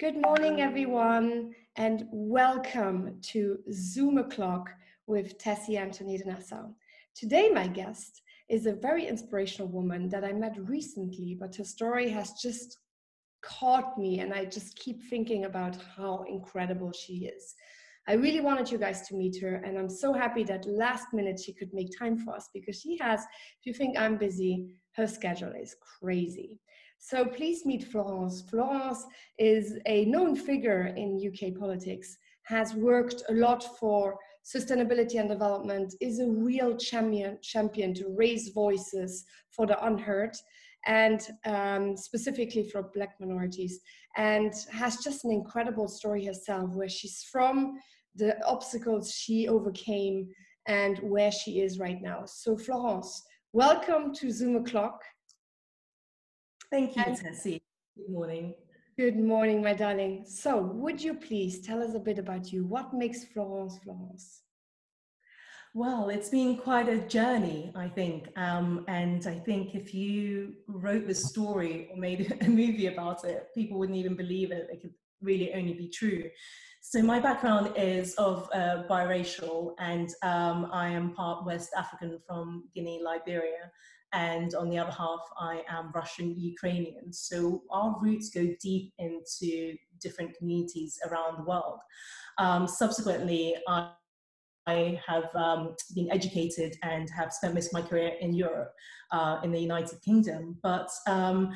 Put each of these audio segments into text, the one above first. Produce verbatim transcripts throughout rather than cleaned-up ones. Good morning, everyone, and welcome to Zoom O'Clock with Tessie Antony de Nassau. Today, my guest is a very inspirational woman that I met recently, but her story has just caught me, and I just keep thinking about how incredible she is. I really wanted you guys to meet her, and I'm so happy that last minute she could make time for us, because she has, if you think I'm busy, her schedule is crazy. So please meet Florence. Florence is a known figure in U K politics, has worked a lot for sustainability and development, is a real champion, champion to raise voices for the unheard, and um, specifically for Black minorities, and has just an incredible story herself, where she's from, the obstacles she overcame, and where she is right now. So Florence, welcome to Zoom O'Clock. Thank you, Tessie. Good morning. Good morning, my darling. So, would you please tell us a bit about you? What makes Florence Florence? Well, it's been quite a journey, I think. Um, and I think if you wrote the story or made a movie about it, people wouldn't even believe it. It could really only be true. So my background is of uh, biracial, and um, I am part West African from Guinea, Liberia. And on the other half, I am Russian Ukrainian. So our roots go deep into different communities around the world. Um, subsequently, I, I have um, been educated and have spent most of my career in Europe, uh, in the United Kingdom. But um,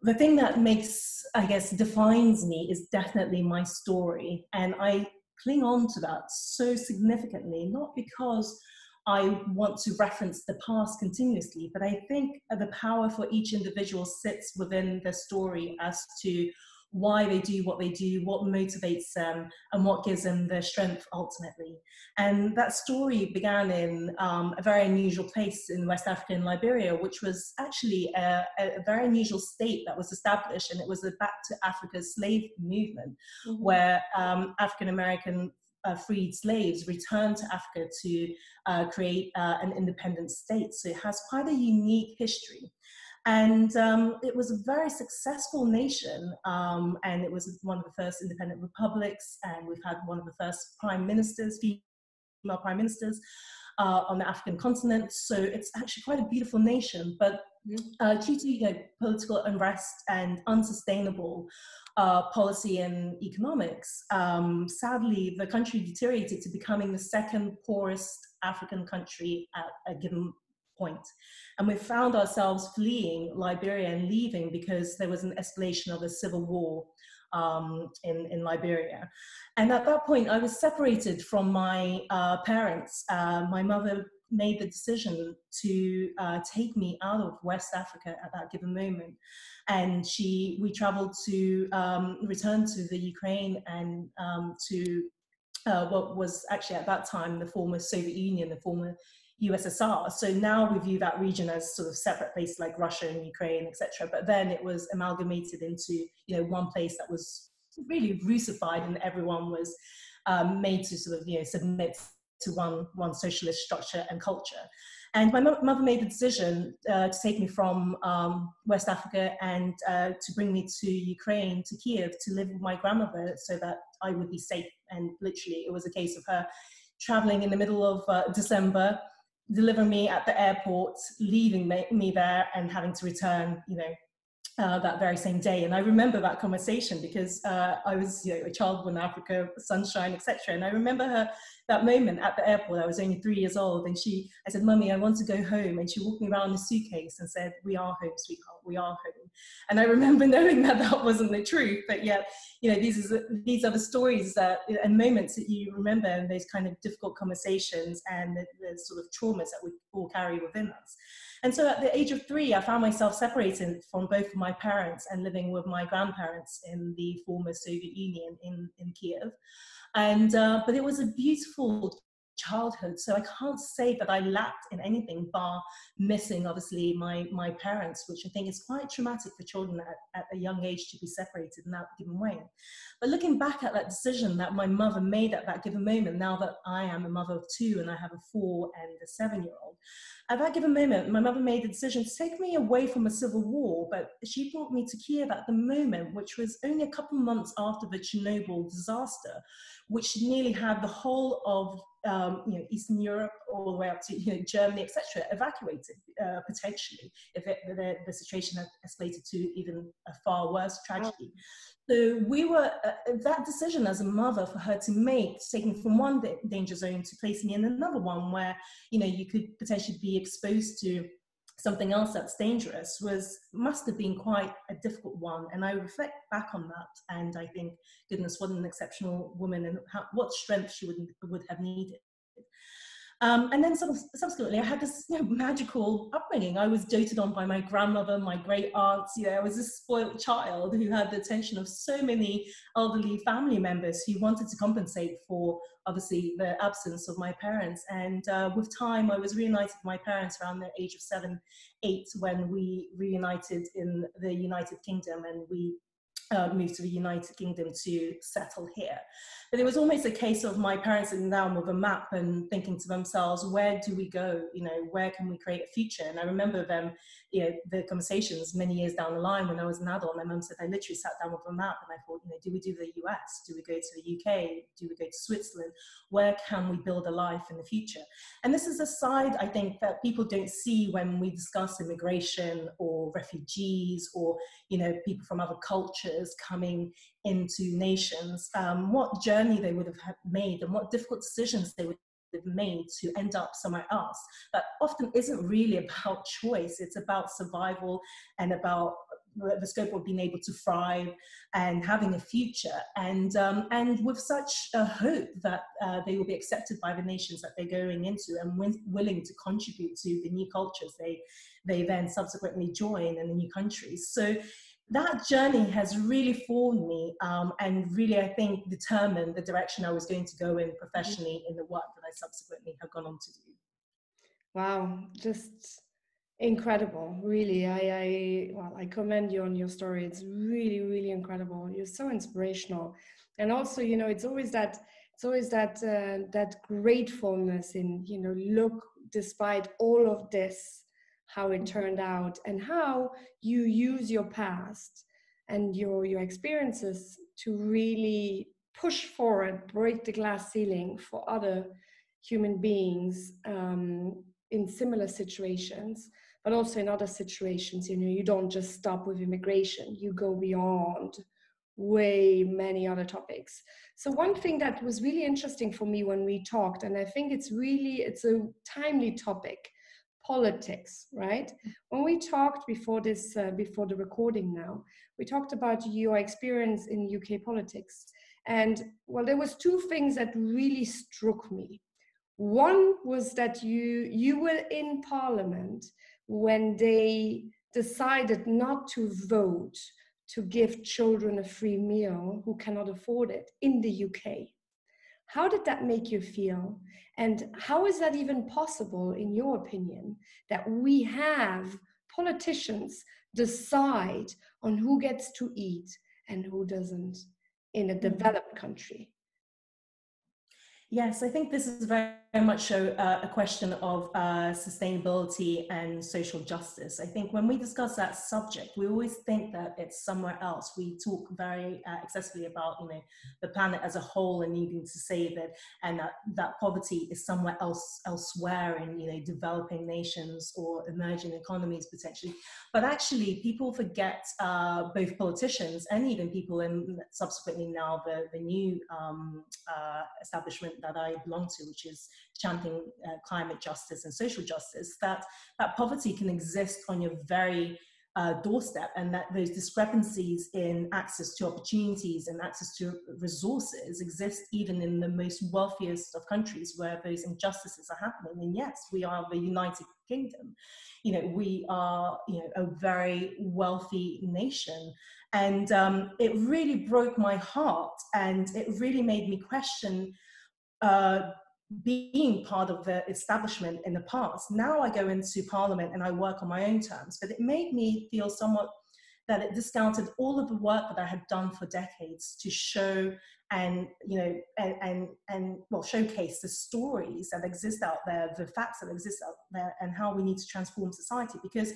the thing that makes, I guess, defines me is definitely my story. And I cling on to that so significantly, not because I want to reference the past continuously, but I think the power for each individual sits within their story as to why they do what they do, what motivates them, and what gives them their strength ultimately. And that story began in um, a very unusual place in West Africa, in Liberia, which was actually a, a very unusual state that was established, and it was the Back to Africa slave movement, mm-hmm. where um, African-American Uh, freed slaves returned to Africa to uh, create uh, an independent state. So it has quite a unique history. And um, it was a very successful nation, um, and it was one of the first independent republics, and we've had one of the first prime ministers, female prime ministers, uh, on the African continent. So it's actually quite a beautiful nation, but Uh, due to you know, political unrest and unsustainable uh, policy and economics, um, sadly, the country deteriorated to becoming the second poorest African country at a given point. And we found ourselves fleeing Liberia and leaving because there was an escalation of a civil war um, in, in Liberia. And at that point, I was separated from my uh, parents. Uh, my mother made the decision to uh, take me out of West Africa at that given moment. And she, we traveled to, um, return to the Ukraine and um, to uh, what was actually at that time the former Soviet Union, the former U S S R. So now we view that region as sort of separate places like Russia and Ukraine, et cetera. But then it was amalgamated into, you know, one place that was really Russified, and everyone was um, made to sort of, you know, submit to one, one socialist structure and culture. And my mother made the decision uh, to take me from um, West Africa and uh, to bring me to Ukraine, to Kyiv, to live with my grandmother so that I would be safe. And literally, it was a case of her traveling in the middle of uh, December, delivering me at the airport, leaving me there, and having to return, you know, Uh, that very same day. And I remember that conversation because uh, I was, you know, a child in Africa, sunshine, et cetera. And I remember her, that moment at the airport. I was only three years old, and she, I said, "Mummy, I want to go home." And she walked me around the suitcase and said, "We are home, sweetheart. We are home." And I remember knowing that that wasn't the truth, but yet, you know, these are these are the stories that and moments that you remember, and those kind of difficult conversations and the, the sort of traumas that we all carry within us. And so at the age of three, I found myself separated from both my parents and living with my grandparents in the former Soviet Union in, in Kyiv. And, uh, but it was a beautiful childhood. So I can't say that I lacked in anything bar missing, obviously, my, my parents, which I think is quite traumatic for children at, at a young age to be separated in that given way. But looking back at that decision that my mother made at that given moment, now that I am a mother of two and I have a four and a seven-year-old, at that given moment, my mother made the decision to take me away from a civil war, but she brought me to Kyiv at the moment, which was only a couple months after the Chernobyl disaster, which nearly had the whole of Um, you know, Eastern Europe, all the way up to you know, Germany, et cetera, evacuated uh, potentially if it, the, the situation had escalated to even a far worse tragedy. So we were uh, that decision as a mother for her to make, taking from one danger zone to placing in another one where you know you could potentially be exposed to something else that's dangerous was must have been quite a difficult one. And I reflect back on that and I think, goodness, what an exceptional woman and how, what strength she would, would have needed. Um, and then sub subsequently, I had this you know, magical upbringing. I was doted on by my grandmother, my great aunts. You know, I was a spoiled child who had the attention of so many elderly family members who wanted to compensate for, obviously, the absence of my parents. And uh, with time, I was reunited with my parents around the age of seven, eight, when we reunited in the United Kingdom, and we Uh, moved to the United Kingdom to settle here. But it was almost a case of my parents sitting down with a map and thinking to themselves, where do we go? You know, where can we create a future? And I remember them, you know, the conversations many years down the line when I was an adult. My mum said I literally sat down with a map and I thought, you know, do we do the U S? Do we go to the U K? Do we go to Switzerland? Where can we build a life in the future? And this is a side, I think, that people don't see when we discuss immigration or refugees or, you know, people from other cultures coming into nations, um, what journey they would have made and what difficult decisions they would have made to end up somewhere else. That often isn't really about choice, it's about survival and about the scope of being able to thrive and having a future, and um, and with such a hope that uh, they will be accepted by the nations that they're going into and willing to contribute to the new cultures they, they then subsequently join in the new countries. So that journey has really formed me um, and really, I think, determined the direction I was going to go in professionally in the work that I subsequently have gone on to do. Wow, just incredible, really. I, I, well, I commend you on your story. It's really, really incredible. You're so inspirational. And also, you know, it's always that, it's always that, uh, that gratefulness in, you know, look, despite all of this, how it turned out and how you use your past and your, your experiences to really push forward, break the glass ceiling for other human beings um, in similar situations, but also in other situations. You know, you don't just stop with immigration, you go beyond way many other topics. So one thing that was really interesting for me when we talked, and I think it's really, it's a timely topic, politics, right? When we talked before this, uh, before the recording now, we talked about your experience in U K politics. And well, there was two things that really struck me. One was that you, you were in Parliament when they decided not to vote to give children a free meal who cannot afford it in the U K. How did that make you feel? And how is that even possible, in your opinion, that we have politicians decide on who gets to eat and who doesn't in a developed country? Yes, I think this is very much a, uh, a question of uh, sustainability and social justice. I think when we discuss that subject, we always think that it's somewhere else. We talk very uh, excessively about you know the planet as a whole and needing to save it, and that, that poverty is somewhere else, elsewhere in you know developing nations or emerging economies potentially. But actually, people forget uh, both politicians and even people in subsequently now the the new um, uh, establishment that I belong to, which is chanting uh, climate justice and social justice, that, that poverty can exist on your very uh, doorstep, and that those discrepancies in access to opportunities and access to resources exist even in the most wealthiest of countries where those injustices are happening. And yes, we are the United Kingdom. You know, we are you know, a very wealthy nation. And um, it really broke my heart, and it really made me question uh, being part of the establishment in the past. Now I go into Parliament and I work on my own terms, but it made me feel somewhat that it discounted all of the work that I had done for decades to show and, you know, and, and, and well, showcase the stories that exist out there, the facts that exist out there, and how we need to transform society. Because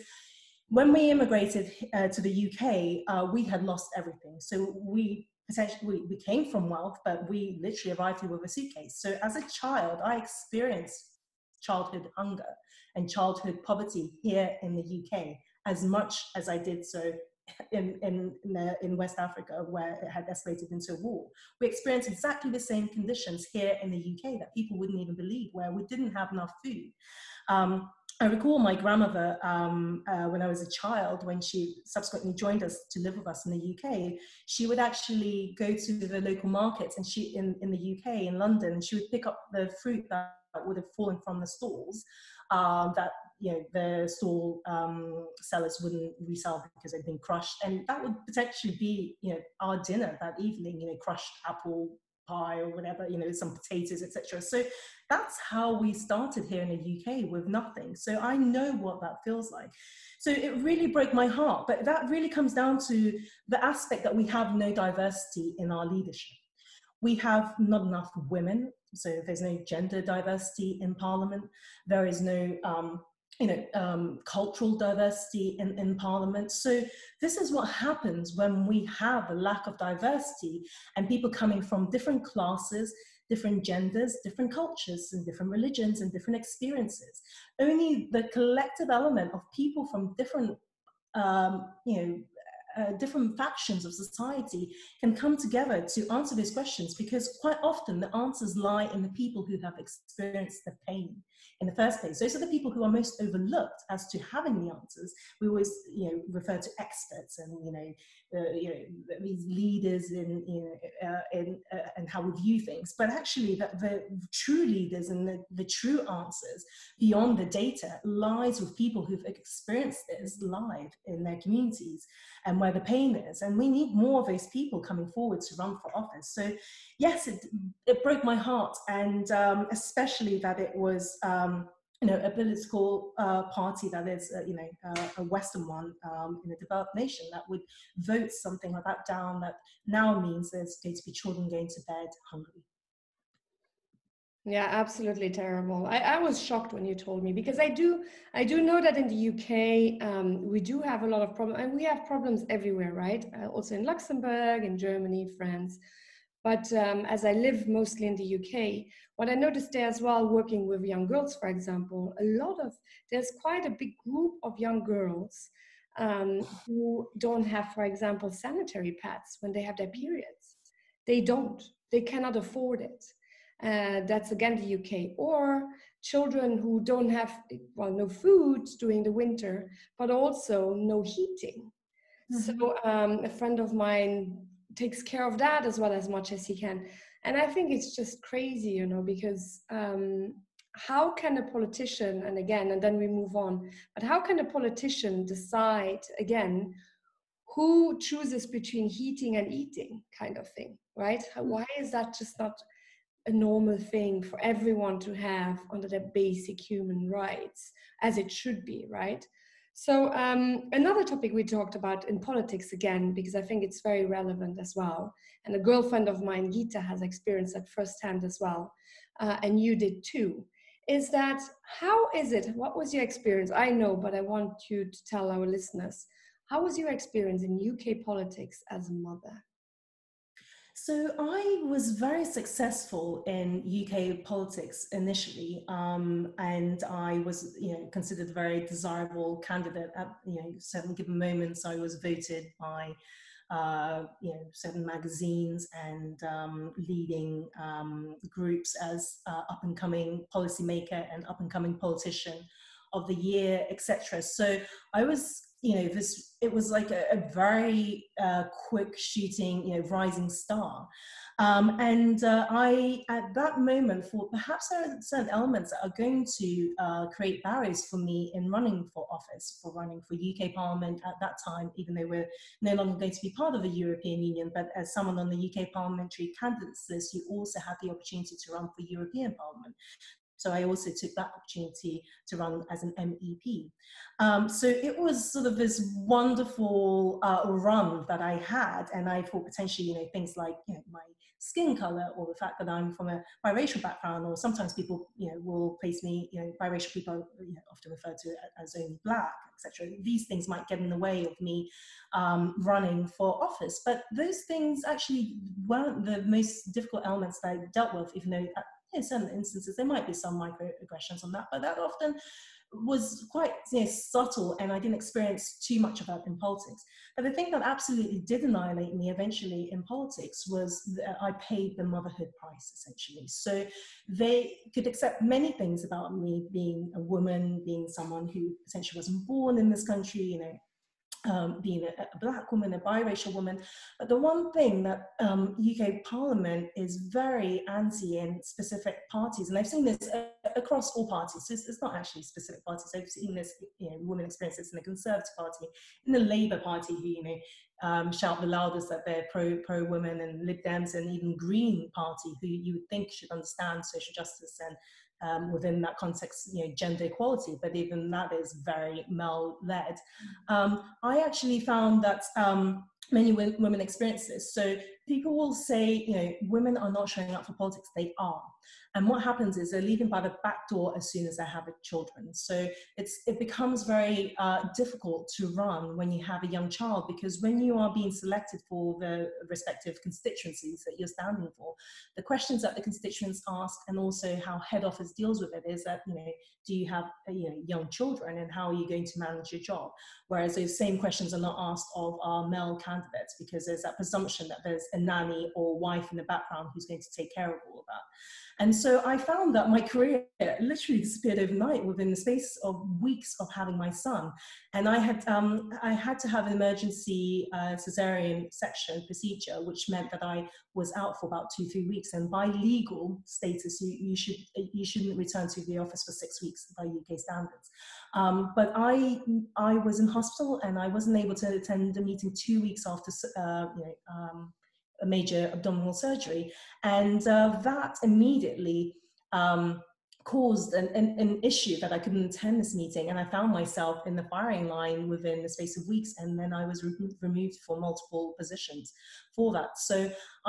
when we immigrated uh, to the U K, uh, we had lost everything. So we potentially, we came from wealth, but we literally arrived here with a suitcase. So as a child, I experienced childhood hunger and childhood poverty here in the U K, as much as I did so in, in, in, uh, in West Africa, where it had escalated into a war. We experienced exactly the same conditions here in the U K that people wouldn't even believe, where we didn't have enough food. Um, I recall my grandmother, um, uh, when I was a child, when she subsequently joined us to live with us in the U K, she would actually go to the local markets, and she in, in the U K, in London, and she would pick up the fruit that would have fallen from the stalls um, that you know, the stall um, sellers wouldn't resell because they'd been crushed. And that would potentially be, you know, our dinner that evening, you know, crushed apple pie or whatever, you know, some potatoes, et cetera. So that's how we started here in the U K, with nothing. So I know what that feels like. So it really broke my heart, but that really comes down to the aspect that we have no diversity in our leadership. We have not enough women. So there's no gender diversity in Parliament. There is no, um, you know, um, cultural diversity in, in Parliament. So this is what happens when we have a lack of diversity and people coming from different classes, different genders, different cultures, and different religions and different experiences. Only the collective element of people from different, um, you know, Uh, different factions of society can come together to answer these questions, because quite often the answers lie in the people who have experienced the pain in the first place. Those are the people who are most overlooked as to having the answers. We always, you know, refer to experts and, you know, uh, you know, these leaders in, you know, uh, in uh, and how we view things. But actually, the, the true leaders and the, the true answers beyond the data lies with people who've experienced this live in their communities and where the pain is. And we need more of those people coming forward to run for office. So, yes, it, it broke my heart, and um, especially that it was. Um, Um, you know, a political uh, party that is, uh, you know, uh, a Western one um, in a developed nation that would vote something like that down, that now means there's going to be children going to bed hungry. Yeah, absolutely terrible. I, I was shocked when you told me, because I do, I do know that in the U K, um, we do have a lot of problems, and we have problems everywhere, right? Uh, also in Luxembourg, in Germany, France. But um, as I live mostly in the U K, what I noticed there as well, working with young girls, for example, a lot of, there's quite a big group of young girls um, who don't have, for example, sanitary pads when they have their periods. They don't, they cannot afford it. Uh, that's again the U K. Or children who don't have, well, no food during the winter, but also no heating. Mm-hmm. So um, a friend of mine takes care of that as well, as much as he can. And I think it's just crazy, you know, because um, how can a politician, and again, and then we move on, but how can a politician decide, again, who chooses between heating and eating kind of thing, right? Why is that just not a normal thing for everyone to have under their basic human rights, as it should be, right? So um, another topic we talked about in politics again, because I think it's very relevant as well. And a girlfriend of mine, Geeta, has experienced that firsthand as well. Uh, and you did too. Is that, how is it, what was your experience? I know, but I want you to tell our listeners, how was your experience in U K politics as a mother? So I was very successful in U K politics initially, um, and I was, you know, considered a very desirable candidate at, you know, certain given moments. I was voted by, uh, you know, certain magazines and um, leading um, groups as uh, up-and-coming policymaker and up-and-coming politician of the year, et cetera. So I was, you know, this, it was like a, a very uh, quick shooting, you know, rising star. Um, and uh, I, at that moment, thought perhaps there are certain elements that are going to uh, create barriers for me in running for office, for running for U K Parliament at that time, even though we're no longer going to be part of the European Union. But as someone on the U K parliamentary candidates list, you also had the opportunity to run for European Parliament. So I also took that opportunity to run as an M E P. Um, so it was sort of this wonderful uh, run that I had, and I thought potentially, you know, things like, you know, my skin color or the fact that I'm from a biracial background, or sometimes people, you know, will place me, you know, biracial people, you know, often refer to it as only black, et cetera. These things might get in the way of me um, running for office, but those things actually weren't the most difficult elements that I dealt with, even though at in certain instances, there might be some microaggressions on that, but that often was quite, you know, subtle, and I didn't experience too much of that in politics. But the thing that absolutely did annihilate me eventually in politics was that I paid the motherhood price, essentially. So they could accept many things about me being a woman, being someone who essentially wasn't born in this country, you know, Um, being a, a black woman, a biracial woman. But the one thing that um, U K Parliament is very anti in specific parties, and I've seen this uh, across all parties, so it's, it's not actually specific parties. I've seen this, you know, women experience this in the Conservative Party, in the Labour Party, who, you know, um, shout the loudest that they're pro, pro-women, and Lib Dems, and even Green Party, who you would think should understand social justice and Um, within that context, you know, gender equality, but even that is very male-led. Um, I actually found that um, many women experience this. So people will say, you know, women are not showing up for politics. They are. And what happens is they're leaving by the back door as soon as they have children. So it's, it becomes very uh, difficult to run when you have a young child, because when you are being selected for the respective constituencies that you're standing for, the questions that the constituents ask, and also how head office deals with it, is that, you know, do you have, you know, young children, and how are you going to manage your job? Whereas those same questions are not asked of our male candidates, because there's that presumption that there's a nanny or wife in the background who's going to take care of all of that. And so I found that my career literally disappeared overnight within the space of weeks of having my son. And I had, um, I had to have an emergency uh, cesarean section procedure, which meant that I was out for about two, three weeks. And by legal status, you, you, should, you shouldn't return to the office for six weeks by U K standards. Um, but I, I was in hospital, and I wasn't able to attend a meeting two weeks after, uh, you know, um, a major abdominal surgery, and uh, that immediately um, caused an, an, an issue that I couldn't attend this meeting, and I found myself in the firing line within the space of weeks, and then I was re removed for multiple positions for that. So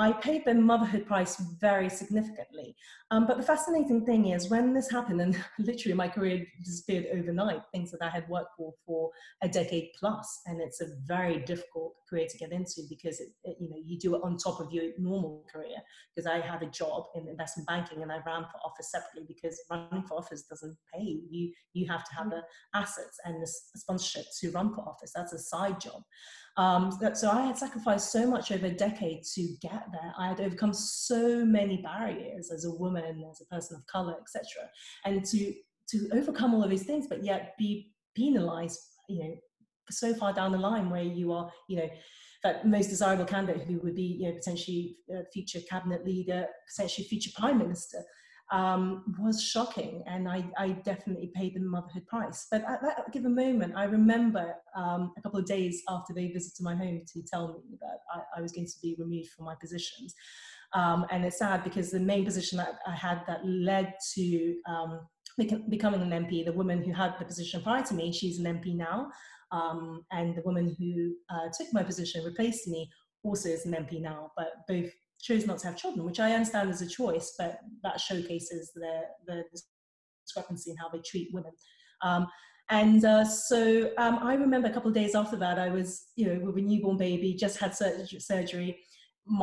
I paid the motherhood price very significantly. Um, but the fascinating thing is, when this happened, and literally my career disappeared overnight, things that I had worked for for a decade plus, and it's a very difficult career to get into, because it, it, you know, you do it on top of your normal career, because I had a job in investment banking, and I ran for office separately, because running for office doesn't pay. You, you have to have the assets and the sponsorship to run for office. That's a side job. Um, so I had sacrificed so much over a decade to get there. I had overcome so many barriers as a woman, as a person of color, et cetera. And to, to overcome all of these things, but yet be penalized, you know, so far down the line, where you are, you know, that most desirable candidate who would be, you know, potentially a future cabinet leader, potentially future prime minister, um, was shocking. And I, I definitely paid the motherhood price. But at that given moment, I remember um, a couple of days after they visited my home to tell me that I, I was going to be removed from my positions. Um, and it's sad, because the main position that I had that led to um, becoming an M P, the woman who had the position prior to me, she's an M P now. Um, and the woman who uh, took my position, replaced me, also is an M P now, but both chose not to have children, which I understand is a choice, but that showcases the, the discrepancy in how they treat women. Um, and uh, so um, I remember a couple of days after that, I was, you know, with a newborn baby, just had surgery,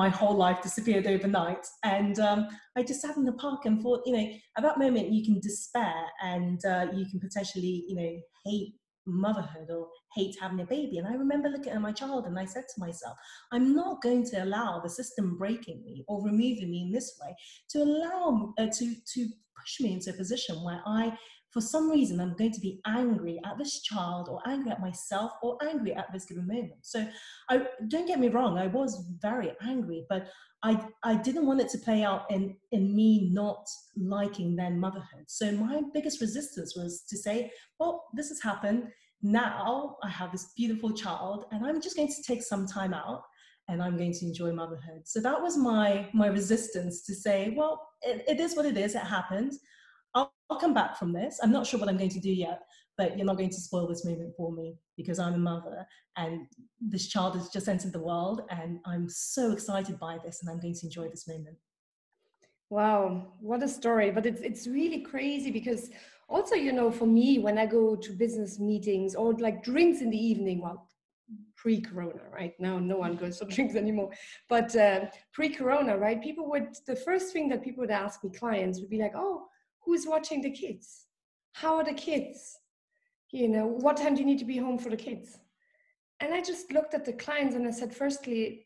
my whole life disappeared overnight. And um, I just sat in the park and thought, you know, at that moment you can despair, and uh, you can potentially, you know, hate motherhood or hate having a baby. And I remember looking at my child, and I said to myself, I'm not going to allow the system breaking me or removing me in this way to allow uh, to to push me into a position where I for some reason, I'm going to be angry at this child or angry at myself or angry at this given moment. So I, don't get me wrong, I was very angry, but I, I didn't want it to play out in, in me not liking then motherhood. So my biggest resistance was to say, well, this has happened. Now I have this beautiful child and I'm just going to take some time out and I'm going to enjoy motherhood. So that was my, my resistance to say, well, it, it is what it is, it happened. I'll, I'll come back from this. I'm not sure what I'm going to do yet, but you're not going to spoil this moment for me because I'm a mother and this child has just entered the world and I'm so excited by this and I'm going to enjoy this moment. Wow, what a story. But it's, it's really crazy because also, you know, for me, when I go to business meetings or like drinks in the evening, well, pre-corona, right? Now, no one goes for drinks anymore. But uh, pre-corona, right? People would, the first thing that people would ask me, clients, would be like, oh, who's watching the kids? How are the kids? You know, what time do you need to be home for the kids? And I just looked at the clients and I said, firstly,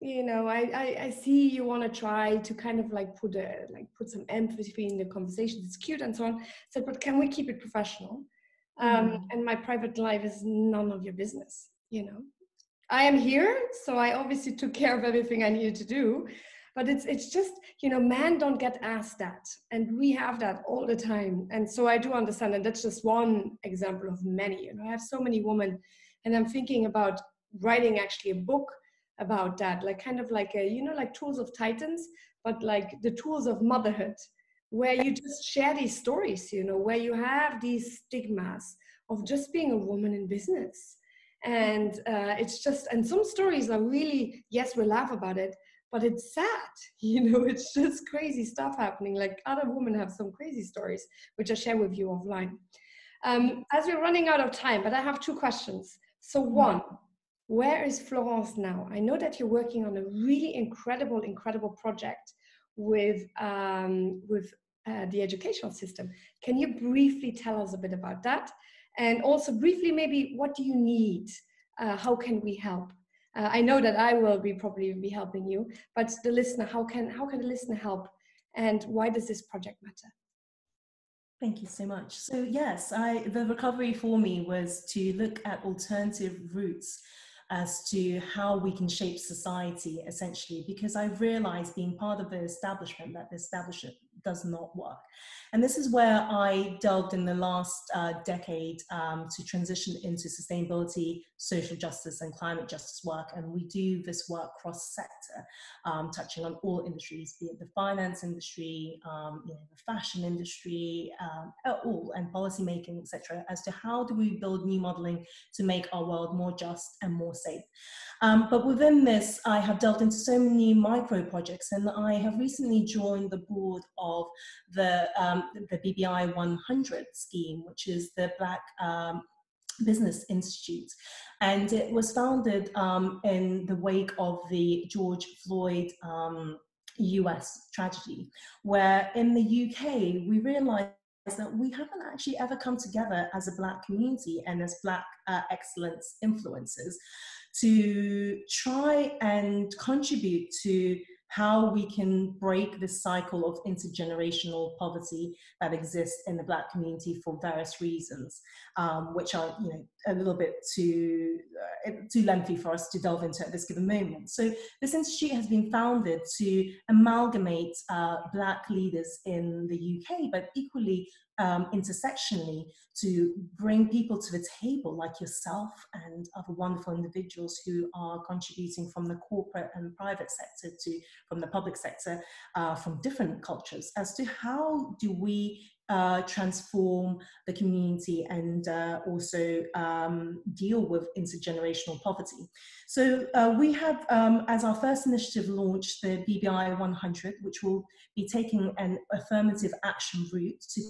you know, I, I, I see you want to try to kind of like put a, like put some empathy in the conversation. It's cute and so on. I said, but can we keep it professional? Um, mm-hmm. And my private life is none of your business. You know, I am here, so I obviously took care of everything I needed to do. But it's it's just, you know, men don't get asked that. And we have that all the time. And so I do understand. And that's just one example of many. You know, I have so many women. And I'm thinking about writing actually a book about that. Like kind of like, a, you know, like Tools of Titans, but like the tools of motherhood, where you just share these stories, you know, where you have these stigmas of just being a woman in business. And uh, it's just, and some stories are really, yes, we laugh about it, but it's sad, you know, it's just crazy stuff happening. Like other women have some crazy stories, which I share with you offline. Um, as we're running out of time, but I have two questions. So one, where is Florence now? I know that you're working on a really incredible, incredible project with, um, with uh, the educational system. Can you briefly tell us a bit about that? And also briefly, maybe, what do you need? Uh, how can we help? Uh, I know that I will be probably be helping you, but the listener, how can how can the listener help, and why does this project matter? Thank you so much. So yes, I, the recovery for me was to look at alternative routes as to how we can shape society, essentially, because I've realized being part of the establishment that the establishment does not work. And this is where I delved in the last uh, decade um, to transition into sustainability, social justice and climate justice work. And we do this work cross-sector, um, touching on all industries, be it the finance industry, um, you know, the fashion industry, um, all, and policymaking, et cetera, as to how do we build new modeling to make our world more just and more safe. Um, but within this, I have delved into so many micro projects, and I have recently joined the board of of the, um, the B B I one hundred scheme, which is the Black um, Business Institute. And it was founded um, in the wake of the George Floyd um, U S tragedy, where in the U K, we realized that we haven't actually ever come together as a Black community and as Black uh, excellence influencers to try and contribute to how we can break this cycle of intergenerational poverty that exists in the Black community for various reasons, um, which are, you know, a little bit too uh, too lengthy for us to delve into at this given moment. So this institute has been founded to amalgamate uh, Black leaders in the U K, but equally um, intersectionally, to bring people to the table like yourself and other wonderful individuals who are contributing from the corporate and private sector, to from the public sector, uh, from different cultures, as to how do we uh, transform the community and uh, also um, deal with intergenerational poverty. So uh, we have, um, as our first initiative, launched the B B I one hundred, which will be taking an affirmative action route to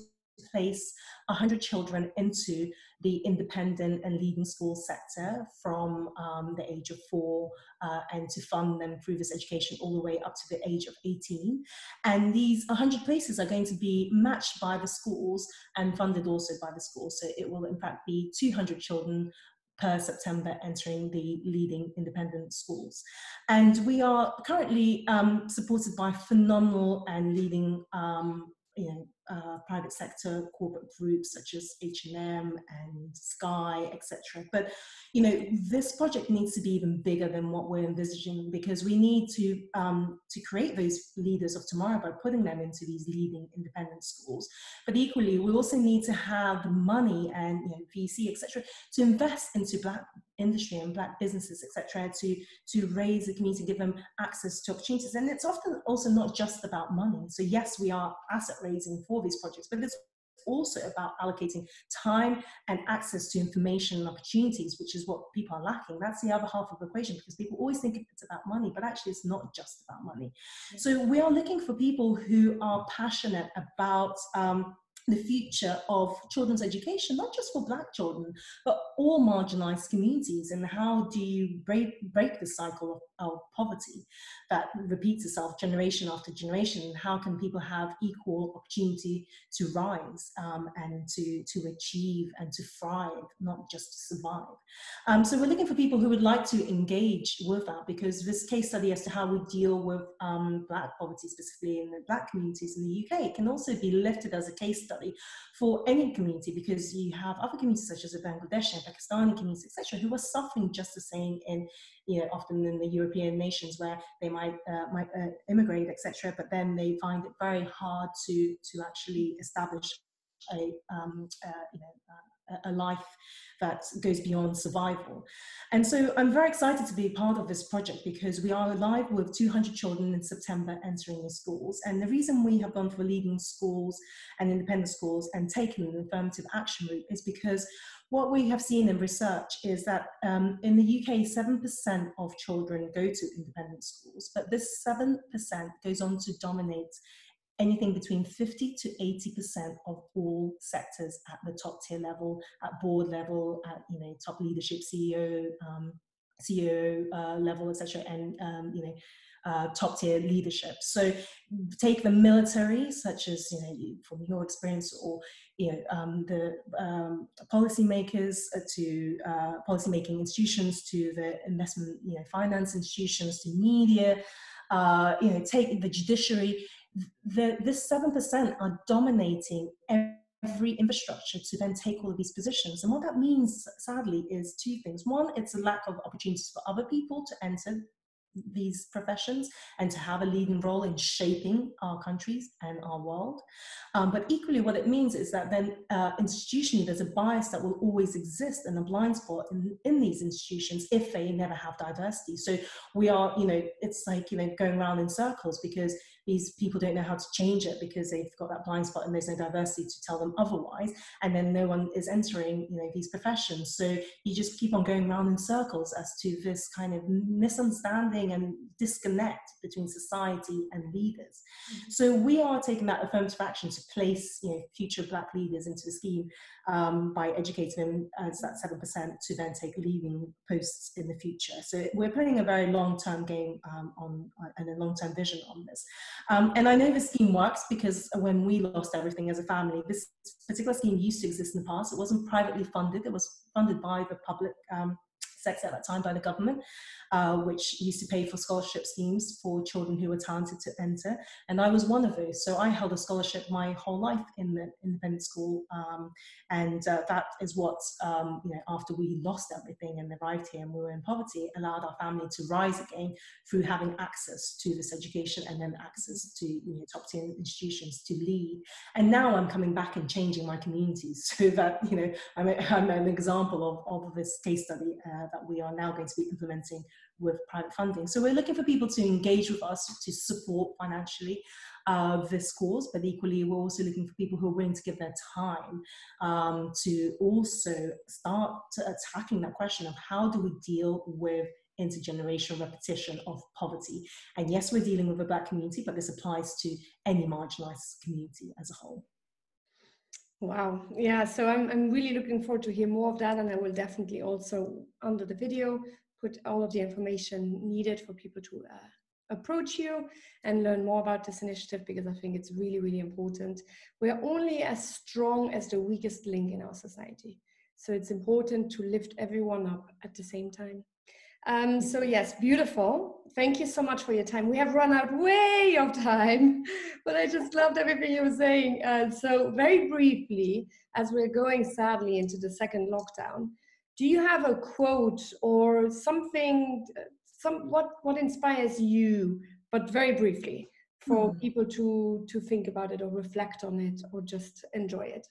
place one hundred children into the independent and leading school sector from um, the age of four, uh, and to fund them through this education all the way up to the age of eighteen. And these one hundred places are going to be matched by the schools and funded also by the schools. So it will in fact be two hundred children per September entering the leading independent schools. And we are currently um, supported by phenomenal and leading um, you know, uh, private sector corporate groups such as H and M and Sky, et cetera. But, you know, this project needs to be even bigger than what we're envisaging, because we need to, um, to create those leaders of tomorrow by putting them into these leading independent schools. But equally, we also need to have money and, you know, V C, et cetera, to invest into Black industry and Black businesses, et cetera, to to raise the community, give them access to opportunities. And it's often also not just about money. So yes, we are asset raising for these projects, but it's also about allocating time and access to information and opportunities, which is what people are lacking. That's the other half of the equation, because people always think it's about money, but actually it's not just about money. So we are looking for people who are passionate about um, the future of children's education, not just for Black children, but all marginalized communities, and how do you break, break the cycle of, of poverty that repeats itself generation after generation, and how can people have equal opportunity to rise um, and to, to achieve and to thrive, not just to survive. Um, so we're looking for people who would like to engage with that, because this case study as to how we deal with um, Black poverty specifically in the Black communities in the U K can also be lifted as a case study for any community, because you have other communities such as the Bangladeshi and Pakistani communities, et cetera, who are suffering just the same in, you know, often in the European nations where they might uh, might uh, immigrate, et cetera, but then they find it very hard to to actually establish a um, uh, you know. Uh, a life that goes beyond survival. And so I'm very excited to be part of this project, because we are live with two hundred children in September entering the schools. And the reason we have gone for leading schools and independent schools and taken an affirmative action route is because what we have seen in research is that um, in the U K, seven percent of children go to independent schools, but this seven percent goes on to dominate anything between fifty to eighty percent of all sectors at the top tier level, at board level, at, you know, top leadership, C E O, um, C E O uh, level, et cetera, and um, you know, uh, top tier leadership. So take the military, such as, you know, from your experience, or, you know, um, the um, policymakers to uh, policymaking institutions, to the investment, you know, finance institutions, to media. Uh, you know, take the judiciary. The, this seven percent are dominating every infrastructure to then take all of these positions. And what that means, sadly, is two things. One, it's a lack of opportunities for other people to enter these professions and to have a leading role in shaping our countries and our world. Um, but equally, what it means is that then uh, institutionally, there's a bias that will always exist and a blind spot in, in these institutions if they never have diversity. So we are, you know, it's like, you know, going around in circles, because these people don't know how to change it, because they've got that blind spot and there's no diversity to tell them otherwise. And then no one is entering, you know, these professions. So you just keep on going around in circles as to this kind of misunderstanding and disconnect between society and leaders. Mm-hmm. So we are taking that affirmative action to place, you know, future Black leaders into the scheme um, by educating them as that seven percent to then take leading posts in the future. So we're playing a very long-term game um, on, and a long-term vision on this. Um, and I know the scheme works, because when we lost everything as a family, this particular scheme used to exist in the past. It wasn't privately funded. It was funded by the public um, sector at that time, by the government, uh, which used to pay for scholarship schemes for children who were talented to enter. And I was one of those. So I held a scholarship my whole life in the independent school. Um, and uh, that is what, um, you know, after we lost everything and arrived here and we were in poverty, allowed our family to rise again through having access to this education and then access to, you know, top tier institutions to lead. And now I'm coming back and changing my community so that, you know, I'm, a, I'm an example of, of this case study uh, that we are now going to be implementing with private funding. So we're looking for people to engage with us to support financially uh, this cause, but equally we're also looking for people who are willing to give their time um, to also start attacking that question of how do we deal with intergenerational repetition of poverty. And yes, we're dealing with a Black community, but this applies to any marginalized community as a whole. Wow. Yeah. So I'm, I'm really looking forward to hear more of that. And I will definitely also, under the video, put all of the information needed for people to uh, approach you and learn more about this initiative, because I think it's really, really important. We're only as strong as the weakest link in our society. So it's important to lift everyone up at the same time. Um, so yes, beautiful. Thank you so much for your time. We have run out way of time, but I just loved everything you were saying. Uh, so very briefly, as we're going sadly into the second lockdown, do you have a quote or something, some, what, what inspires you, but very briefly, for mm. people to, to think about it or reflect on it or just enjoy it?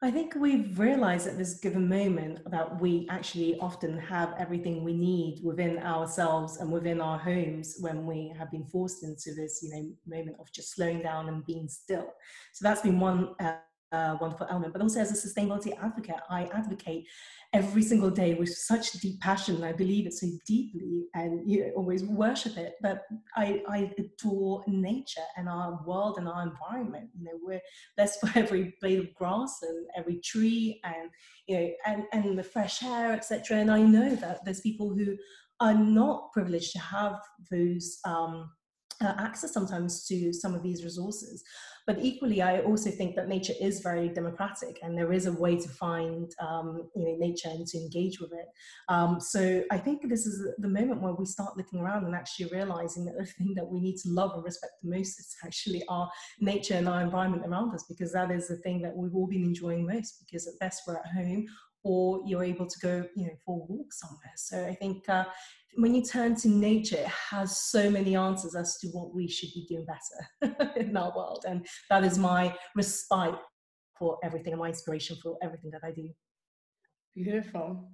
I think we've realized at this given moment that we actually often have everything we need within ourselves and within our homes when we have been forced into this, you know, moment of just slowing down and being still. So that's been one uh, uh, wonderful element. But also as a sustainability advocate, I advocate every single day with such deep passion, and I believe it so deeply, and you know, always worship it. But I, I adore nature and our world and our environment. You know, we're blessed for every blade of grass and every tree, and you know, and and the fresh air, et cetera. And I know that there's people who are not privileged to have those um, uh, access sometimes to some of these resources. But equally, I also think that nature is very democratic, and there is a way to find um, you know, nature and to engage with it. Um, so I think this is the moment where we start looking around and actually realizing that the thing that we need to love and respect the most is actually our nature and our environment around us, because that is the thing that we've all been enjoying most, because at best we're at home, or you're able to go, you know, for a walk somewhere. So I think uh, when you turn to nature, it has so many answers as to what we should be doing better in our world. And that is my respite for everything and my inspiration for everything that I do. Beautiful.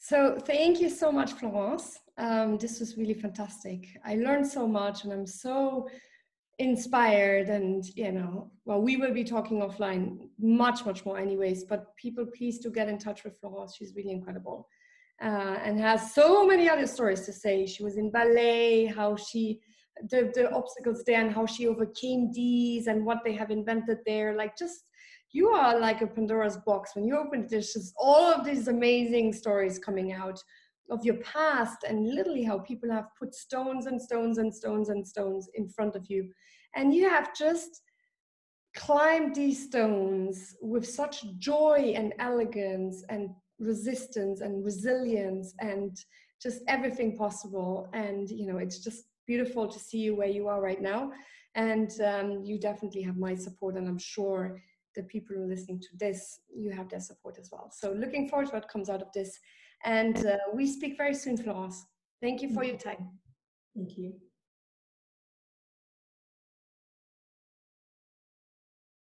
So thank you so much, Florence. Um, this was really fantastic. I learned so much, and I'm so inspired, and you know, well, we will be talking offline much much more anyways, but people, please do get in touch with Florence. She's really incredible, uh, and has so many other stories to say. She was in ballet, how she the, the obstacles there and how she overcame these, and what they have invented there. Like, just, you are like a Pandora's box when you open this, just all of these amazing stories coming out of your past, and literally how people have put stones and stones and stones and stones in front of you, and you have just climbed these stones with such joy and elegance and resistance and resilience and just everything possible. And you know, it's just beautiful to see you where you are right now, and um, you definitely have my support, and I'm sure the people who are listening to this, you have their support as well. So looking forward to what comes out of this. And uh, we speak very soon, Florence. Thank you for your time. Thank you.